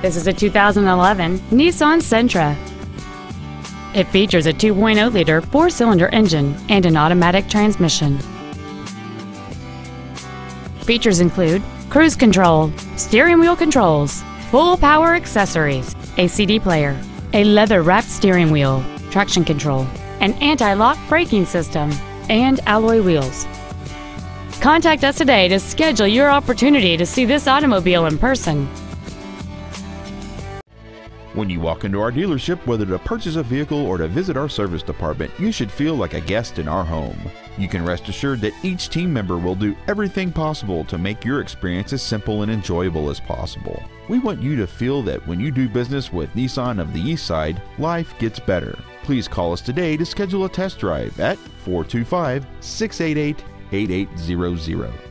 This is a 2011 Nissan Sentra. It features a 2.0-liter four-cylinder engine and an automatic transmission. Features include cruise control, steering wheel controls, full power accessories, a CD player, a leather-wrapped steering wheel, traction control, an anti-lock braking system, and alloy wheels. Contact us today to schedule your opportunity to see this automobile in person. When you walk into our dealership, whether to purchase a vehicle or to visit our service department, you should feel like a guest in our home. You can rest assured that each team member will do everything possible to make your experience as simple and enjoyable as possible. We want you to feel that when you do business with Nissan of the East Side, life gets better. Please call us today to schedule a test drive at 425-688-8800.